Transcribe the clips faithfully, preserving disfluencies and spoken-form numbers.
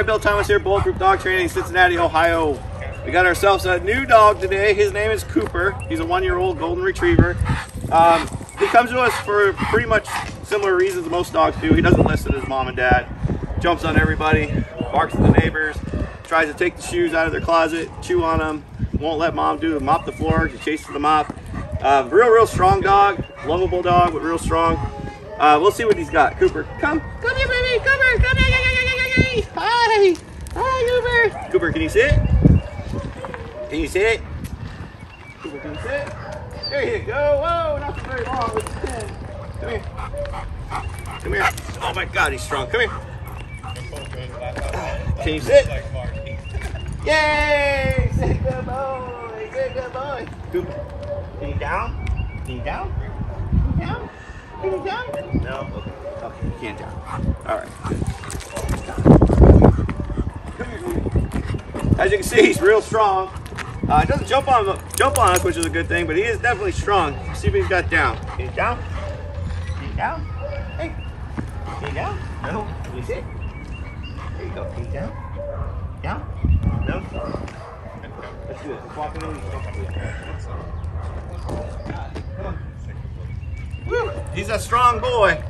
everybody, Bill Thomas here, Bulletproof Dog Training, Cincinnati, Ohio. We got ourselves a new dog today. His name is Cooper. He's a one-year-old golden retriever. Um, he comes to us for pretty much similar reasons most dogs do. He doesn't listen to his mom and dad. Jumps on everybody, barks at the neighbors, tries to take the shoes out of their closet, chew on them, won't let mom do it, mop the floor, he chases the mop. Uh, real, real strong dog, lovable dog, but real strong. Uh, we'll see what he's got. Cooper, come, come here, baby, come here, come here, yeah, yeah, yeah, yeah, yeah. Hi, hi, Cooper. Cooper, can you sit? Can you sit? Cooper, can you sit? There you go. Whoa, not for very long. Come here. Come here. Oh my God, he's strong. Come here. Can you sit? Yay! Sit, good boy. Sit, good boy. Cooper, can you down? Can you down? Can you down? Can you down? No. Okay. Okay. You can't down. All right. Come here, come here. As you can see, he's real strong. Uh, he doesn't jump on jump on us, which is a good thing, but he is definitely strong. Let's see if he's got down. Can you down? Can you down? Hey. Can you down? No. Can you sit? There you go. Can you down? Down? No. Let's do this. Let's walk in the leash. Come on. Woo. He's a strong boy.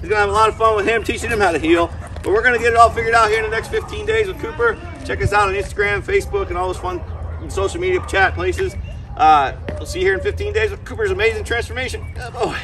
He's going to have a lot of fun with him, teaching him how to heal. But we're going to get it all figured out here in the next fifteen days with Cooper. Check us out on Instagram, Facebook, and all those fun social media chat places. Uh, we'll see you here in fifteen days with Cooper's amazing transformation. Good boy.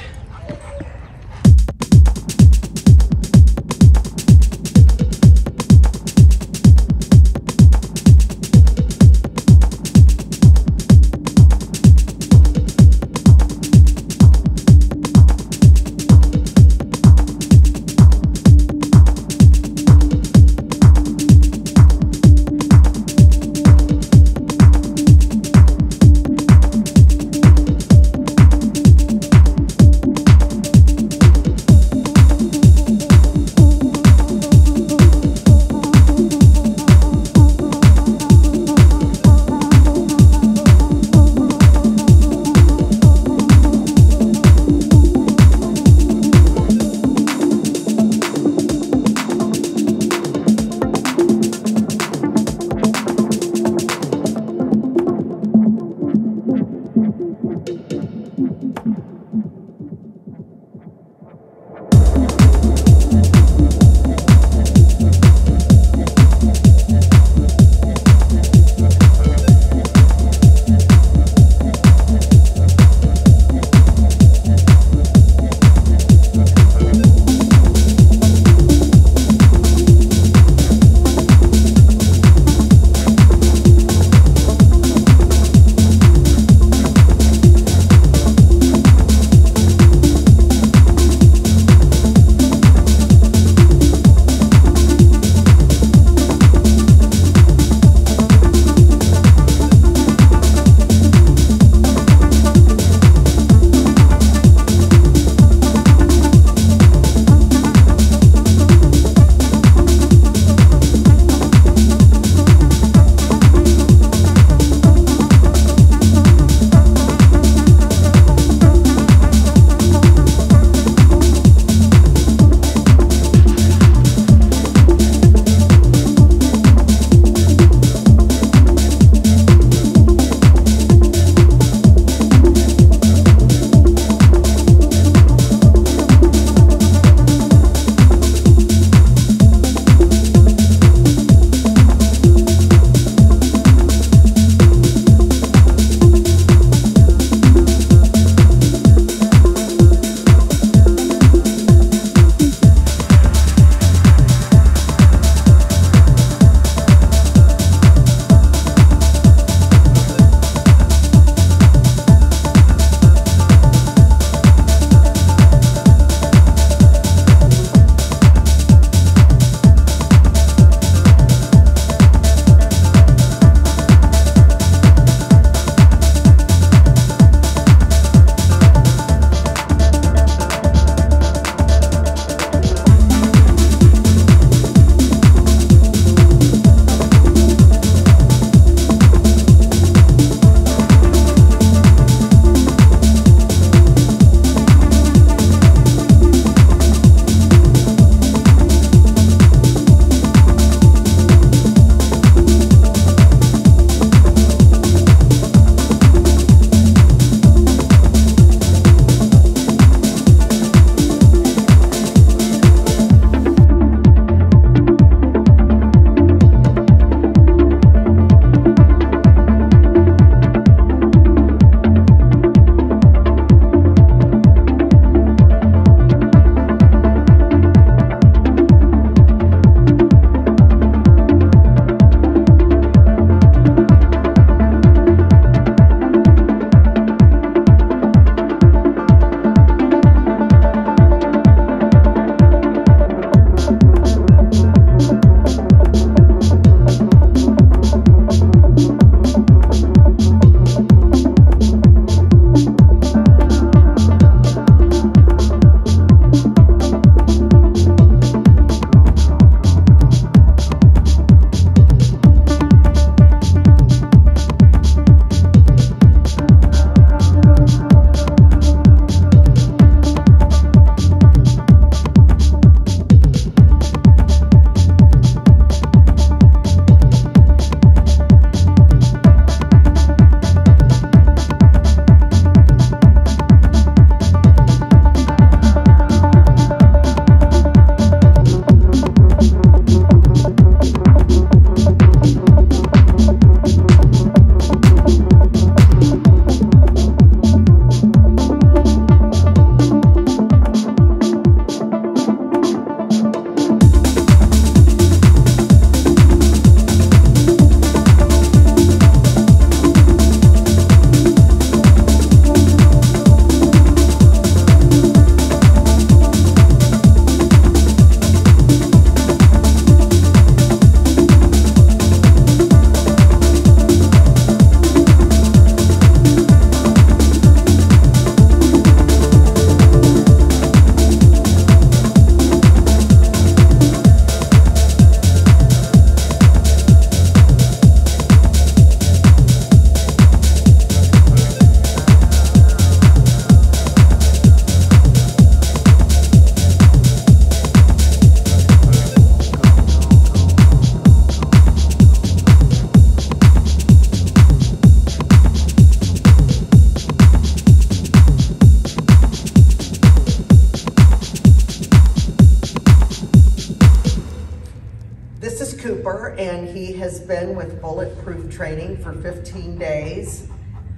and he has been with Bulletproof Training for fifteen days.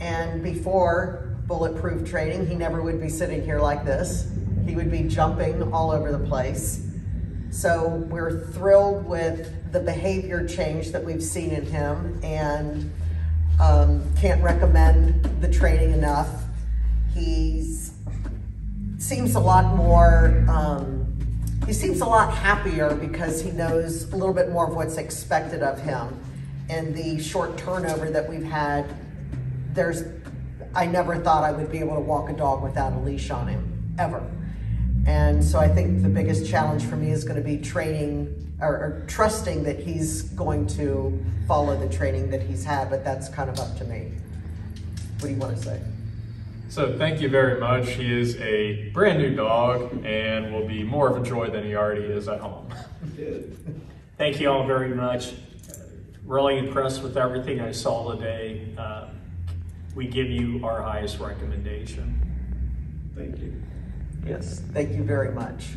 And before Bulletproof Training, he never would be sitting here like this. He would be jumping all over the place. So we're thrilled with the behavior change that we've seen in him, and um, can't recommend the training enough. He's seems a lot more, um, he seems a lot happier because he knows a little bit more of what's expected of him. And the short turnover that we've had, there's, I never thought I would be able to walk a dog without a leash on him, ever. And so I think the biggest challenge for me is going to be training or, or trusting that he's going to follow the training that he's had, but that's kind of up to me. What do you want to say? So thank you very much. He is a brand new dog and will be more of a joy than he already is at home. Thank you all very much. Really impressed with everything I saw today. Uh, we give you our highest recommendation. Thank you. Yes, thank you very much.